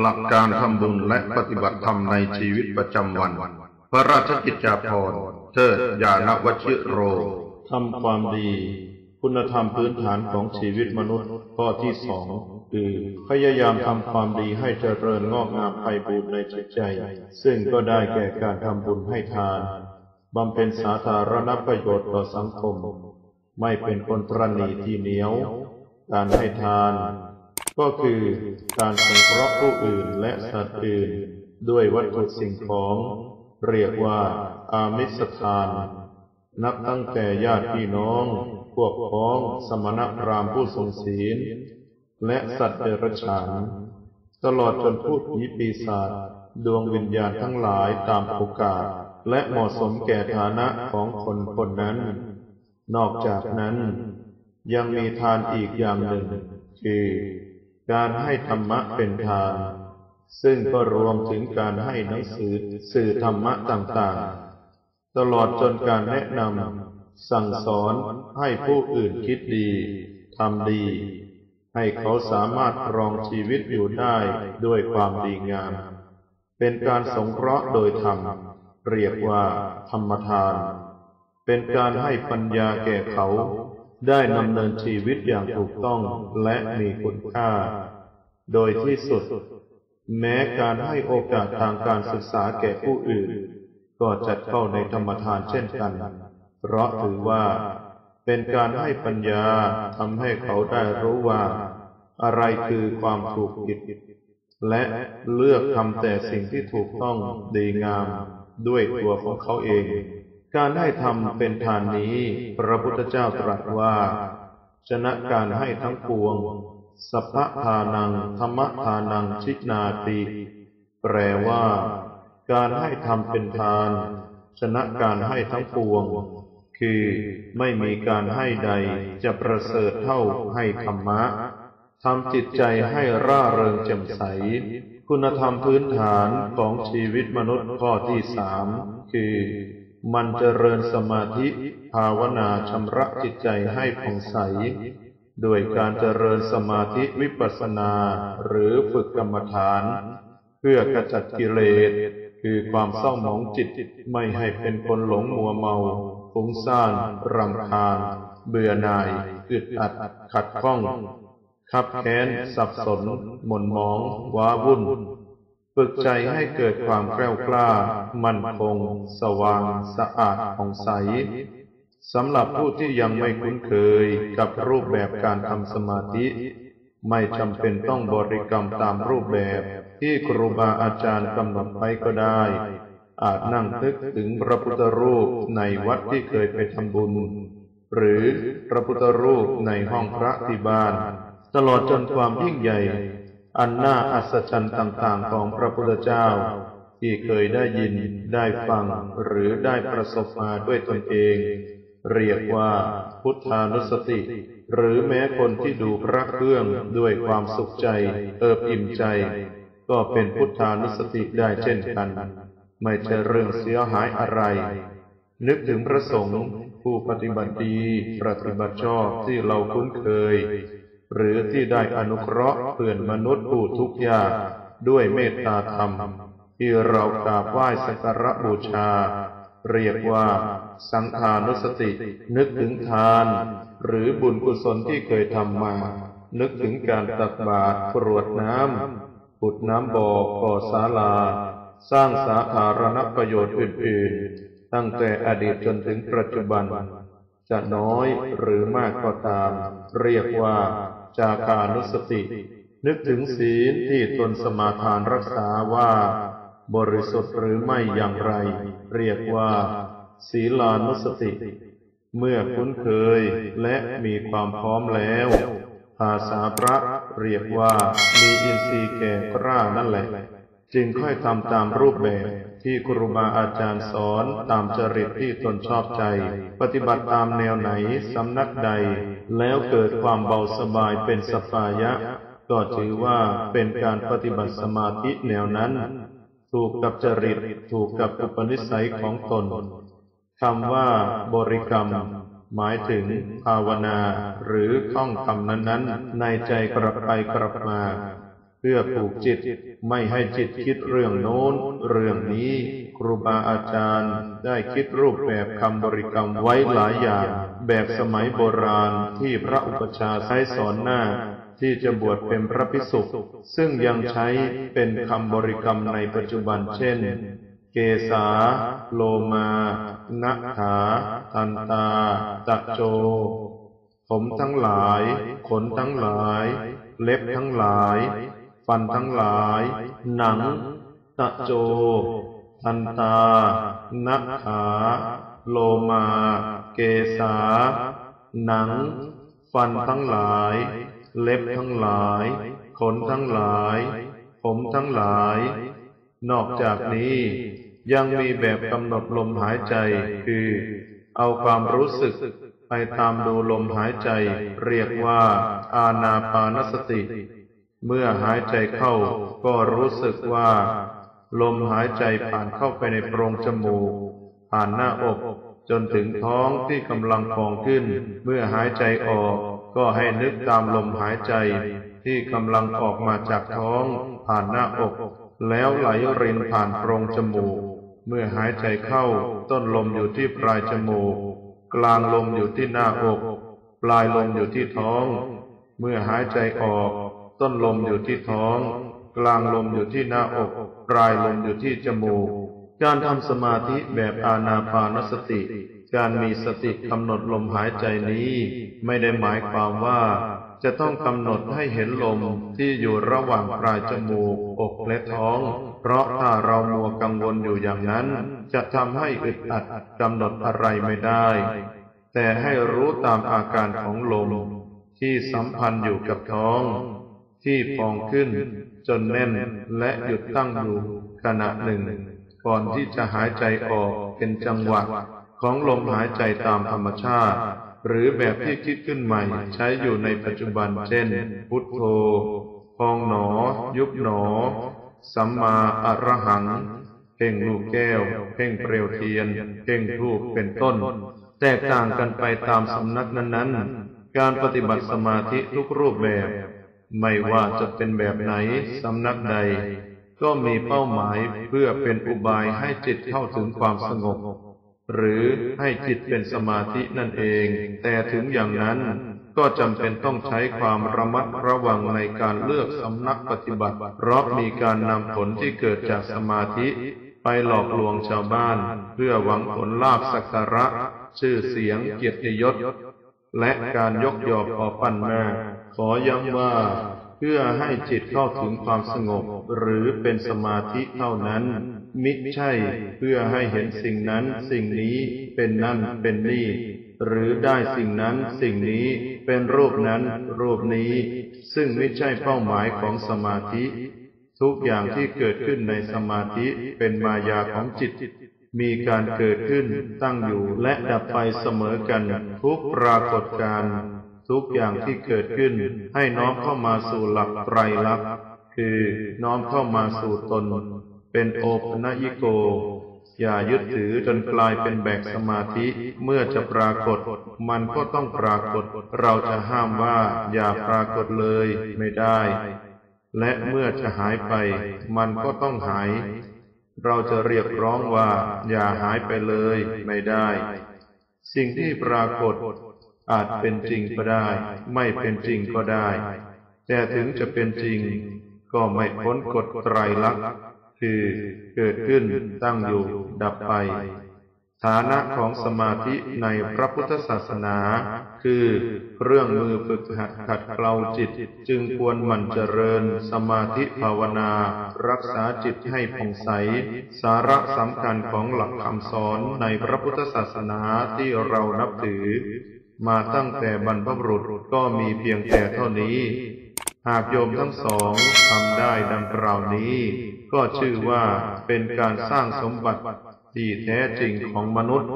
หลักการทำบุญและปฏิบัติธรรมในชีวิตประจำวันพระราชกิจจาภรณ์เทิดญาณวชิโรทำความดีคุณธรรมพื้นฐานของชีวิตมนุษย์ข้อที่สองคือพยายามทำความดีให้เจริญงอกงามไพบูรย์ในจิตใจซึ่งก็ได้แก่การทำบุญให้ทานบำเพ็ญสาธารณประโยชน์ต่อสังคมไม่เป็นคนตระหนี่ที่เหนียวการให้ทานก็คือการสงเคราะห์ผู้อื่นและสัตว์อื่นด้วยวัตถุสิ่งของเรียกว่าอามิสทานนับตั้งแต่ญาติพี่น้องพวกพ้องสมณพราหมณ์ผู้ทรงศีลและสัตว์เดรัจฉานตลอดจนพูดผีปีศาจดวงวิญญาณทั้งหลายตามโอกาสและเหมาะสมแก่ฐานะของคนคนนั้นนอกจากนั้นยังมีทานอีกอย่างหนึ่งคือการให้ธรรมะเป็นทานซึ่งก็รวมถึงการให้หนังสือสื่อธรรมะต่างๆตลอดจนการแนะนำสั่งสอนให้ผู้อื่นคิดดีทำดีให้เขาสามารถครองชีวิตอยู่ได้ด้วยความดีงามเป็นการสงเคราะห์โดยธรรมเรียกว่าธรรมทานเป็นการให้ปัญญาแก่เขาได้ดำเนินชีวิตอย่างถูกต้องและมีคุณค่าโดยที่สุดแม้การให้โอกาสทางการศึกษาแก่ผู้อื่นก็จัดเข้าในธรรมทานเช่นกันเพราะถือว่าเป็นการให้ปัญญาทำให้เขาได้รู้ว่าอะไรคือความถูกผิดและเลือกทำแต่สิ่งที่ถูกต้องดีงามด้วยตัวของเขาเองการให้ธรรมเป็นทานนี้พระพุทธเจ้าตรัสว่าชนะการให้ทั้งปวงสัพพทานังธัมมทานังชินาติแปลว่าการให้ธรรมเป็นทานชนะการให้ทั้งปวงคือไม่มีการให้ใดจะประเสริฐเท่าให้ธรรมะทำจิตใจให้ร่าเริงแจ่มใสคุณธรรมพื้นฐานของชีวิตมนุษย์ข้อที่สามคือมันเจริญสมาธิภาวนาชำระจิตใจให้ผ่องใสโดยการเจริญสมาธิวิปัสสนาหรือฝึกกรรมฐานเพื่อกระจัดกิเลสคือความเศร้าหมองจิตไม่ให้เป็นคนหลงมัวเมาฟุ้งซ่านรำคาญเบื่อหน่ายอึดอัดขัดข้องขับแค้นสับสนหม่นหมองว้าวุ่นฝึกใจให้เกิดความแกล้วกล้ามั่นคงสว่างสะอาดผ่องใสสำหรับผู้ที่ยังไม่คุ้นเคยกับรูปแบบการทำสมาธิไม่จำเป็นต้องบริกรรมตามรูปแบบที่ครูบาอาจารย์กำหนดไว้ก็ได้อาจนั่งนึกถึงพระพุทธรูปในวัดที่เคยไปทำบุญหรือพระพุทธรูปในห้องพระที่บ้านตลอดจนความยิ่งใหญ่อันน่าอัศจรรย์ต่างๆของพระพุทธเจ้าที่เคยได้ยินได้ฟังหรือได้ประสบมาด้วยตนเองเรียกว่าพุทธานุสติหรือแม้คนที่ดูพระเครื่องด้วยความสุขใจเอิบอิ่มใจก็เป็นพุทธานุสติได้เช่นกันไม่ใช่เรื่องเสียหายอะไรนึกถึงพระสงฆ์ผู้ปฏิบัติดีปฏิบัติชอบที่เราคุ้นเคยหรือที่ได้อนุเคราะห์เพื่อนมนุษย์ผู้ทุกข์ยากด้วยเมตตาธรรมที่เรากราบไหว้สักการะบูชาเรียกว่าสังฆานุสตินึกถึงทานหรือบุญกุศลที่เคยทำมานึกถึงการตักบาตรกรวดน้ำขุดน้ำบ่อก่อศาลาสร้างสาธารณประโยชน์อื่นๆตั้งแต่อดีตจนถึงปัจจุบันจะน้อยหรือมากก็ตามเรียกว่าจาคานุสตินึกถึงศีลที่ตนสมาทานรักษาว่าบริสุทธิ์หรือไม่อย่างไรเรียกว่าศีลานุสติเมื่อคุ้นเคยและมีความพร้อมแล้วภาษาพระเรียกว่ามีอินทรีย์แก่กล้านั่นแหละจึงค่อยทำตามรูปแบบที่ครูบาอาจารย์สอนตามจริตที่ตนชอบใจปฏิบัติตามแนวไหนสำนักใดแล้วเกิดความเบาสบายเป็นสปายะก็ถือว่าเป็นการปฏิบัติสมาธิแนวนั้นถูกกับจริตถูกกับอุปนิสัยของตนคำว่าบริกรรมหมายถึงภาวนาหรือท่องคำนั้นๆในใจกลับไปกลับมา เพื่อปลูกจิตไม่ให้จิตคิดเรื่องโน้นเรื่องนี้ครูบาอาจารย์ได้คิดรูปแบบคำบริกรรมไว้หลายอย่างแบบสมัยโบราณที่พระอุปัชฌาย์ใช้สอนหน้าที่จะบวชเป็นพระภิกษุซึ่งยังใช้เป็นคำบริกรรมในปัจจุบันเช่นเกสาโลมานะขาทันตาตะโจผมทั้งหลายขนทั้งหลายเล็บทั้งหลายฟันทั้งหลายหนังตะโจทันตานะขาโลมาเกสาหนังฟันทั้งหลายเล็บทั้งหลายขนทั้งหลายผมทั้งหลายนอกจากนี้ยังมีแบบกำหนดลมหายใจคือเอาความรู้สึกไปตามดูลมหายใจเรียกว่าอานาปานสติเมื่อหายใจเข้าก็รู้สึกว่าลมหายใจผ่านเข้าไปในโพรงจมูกผ่านหน้าอกจนถึงท้องที่กำลังพองขึ้นเมื่อหายใจออกก็ให้นึกตามลมหายใจที่กำลังออกมาจากท้องผ่านหน้าอกแล้วไหลรินผ่านโพรงจมูกเมื่อหายใจเข้าต้นลมอยู่ที่ปลายจมูกกลางลมอยู่ที่หน้าอกปลายลมอยู่ที่ท้องเมื่อหายใจออกต้นลมอยู่ที่ท้องกลางลมอยู่ที่หน้าอกปลายลมอยู่ที่จมูกการทำสมาธิแบบอานาปานสติการมีสติกำหนดลมหายใจนี้ไม่ได้หมายความว่าจะต้องกำหนดให้เห็นลมที่อยู่ระหว่างปลายจมูกอกและท้องเพราะถ้าเรามัวกังวลอยู่อย่างนั้นจะทำให้อึดอัดกำหนดอะไรไม่ได้แต่ให้รู้ตามอาการของลมที่สัมพันธ์อยู่กับท้องที่พองขึ้นจนแน่นและหยุดตั้งอยู่ขณะหนึ่งก่อนที่จะหายใจออกเป็นจังหวะของลมหายใจตามธรรมชาติหรือแบบที่คิดขึ้นใหม่ใช้อยู่ในปัจจุบันเช่นพุทโธพองหนอยุบหนอสัมมาอรหังเพ่งลูกแก้วเพ่งเปลวเทียนเพ่งธูปเป็นต้นแตกต่างกันไปตามสำนักนั้นๆการปฏิบัติสมาธิทุกรูปแบบไม่ว่าจะเป็นแบบไหนสำนักใดก็มีเป้าหมายเพื่อเป็นอุบายให้จิตเข้าถึงความสงบหรือให้จิตเป็นสมาธินั่นเองแต่ถึงอย่างนั้นก็จำเป็นต้องใช้ความระมัดระวังในการเลือกสำนักปฏิบัติเพราะมีการนำผลที่เกิดจากสมาธิไปหลอกลวงชาวบ้านเพื่อหวังผลลาภสักการะชื่อเสียงเกียรติยศและการยกยอพอปั้นหน้าขอย้ำว่าเพื่อให้จิตเข้าถึงความสงบหรือเป็นสมาธิเท่านั้นมิใช่เพื่อให้เห็นสิ่งนั้นสิ่งนี้เป็นนั่นเป็นนี่หรือได้สิ่งนั้นสิ่งนี้เป็นรูปนั้นรูปนี้ซึ่งไม่ใช่เป้าหมายของสมาธิทุกอย่างที่เกิดขึ้นในสมาธิเป็นมายาของจิตมีการเกิดขึ้นตั้งอยู่และดับไปเสมอกันทุกปรากฏการณ์ทุกอย่างที่เกิดขึ้นให้น้อมเข้ามาสู่หลักไตรลักษณ์คือน้อมเข้ามาสู่ตนเป็นโอปนยิโกอย่ายึดถือจนกลายเป็นแบกสมาธิเมื่อจะปรากฏมันก็ต้องปรากฏเราจะห้ามว่าอย่าปรากฏเลยไม่ได้และเมื่อจะหายไปมันก็ต้องหายเราจะเรียกร้องว่าอย่าหายไปเลยไม่ได้สิ่งที่ปรากฏอาจเป็นจริงก็ได้ไม่เป็นจริงก็ได้แต่ถึงจะเป็นจริงก็ไม่พ้นกฎไตรลักษณ์คือเกิดขึ้นตั้งอยู่ดับไปฐานะของสมาธิในพระพุทธศาสนาคือเครื่องมือฝึกหัดขัดเกลาจิตจึงควรหมั่นเจริญสมาธิภาวนารักษาจิตให้ผ่องใสสาระสำคัญของหลักคำสอนในพระพุทธศาสนาที่เรานับถือมาตั้งแต่บรรพบุรุษก็มีเพียงแต่เท่านี้หากโยมทั้งสองทำได้ดังกล่าวนี้ก็ชื่อว่าเป็นการสร้างสมบัติที่แท้จริงของมนุษย์